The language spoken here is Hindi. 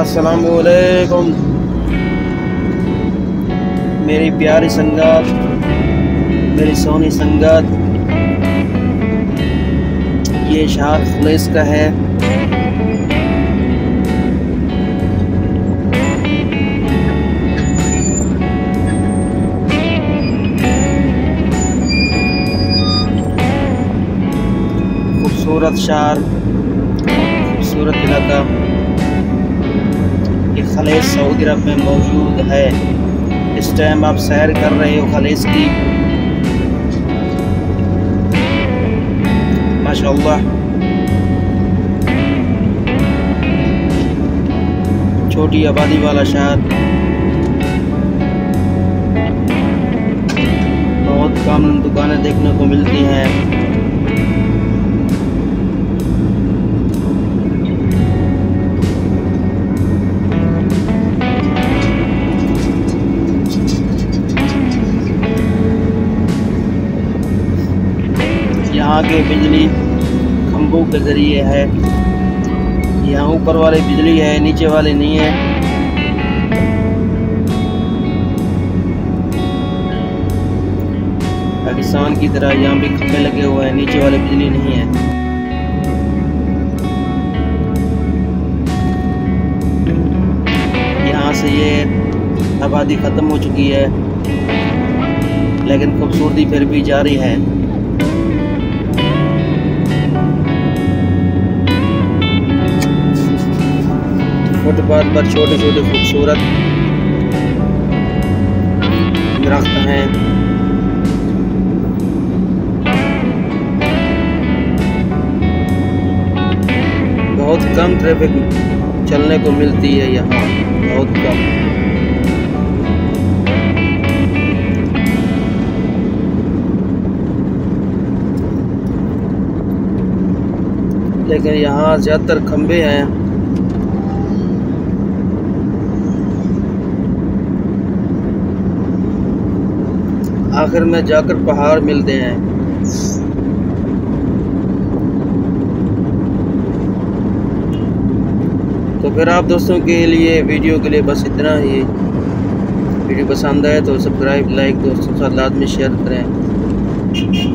अस्सलामुअलैकुम मेरी प्यारी संगत, मेरी सोनी संगत। ये शहर खुलेस का है, खूबसूरत शहर, खूबसूरत इलाका। खलीज सऊदी अरब में मौजूद है। इस टाइम आप सैर कर रहे हो खलीज की। माशाल्लाह छोटी आबादी वाला शहर, बहुत कम दुकानें देखने को मिलती हैं। आगे बिजली खंभों के जरिए है, यहाँ ऊपर वाले बिजली है, नीचे वाले नहीं है। पाकिस्तान की तरह यहाँ भी खंभे लगे हुए हैं, नीचे वाले बिजली नहीं है। यहाँ से ये आबादी खत्म हो चुकी है, लेकिन खूबसूरती फिर भी जारी है। फुटपाथ पर छोटे छोटे खूबसूरत दरख्त हैं। बहुत कम ट्रैफिक चलने को मिलती है यहाँ, बहुत कम। लेकिन यहाँ ज़्यादातर खंभे हैं। आखिर में जाकर पहाड़ मिलते हैं। तो फिर आप दोस्तों के लिए वीडियो के लिए बस इतना ही। वीडियो पसंद आए तो सब्सक्राइब, लाइक, दोस्तों के साथ लाजमी शेयर करें।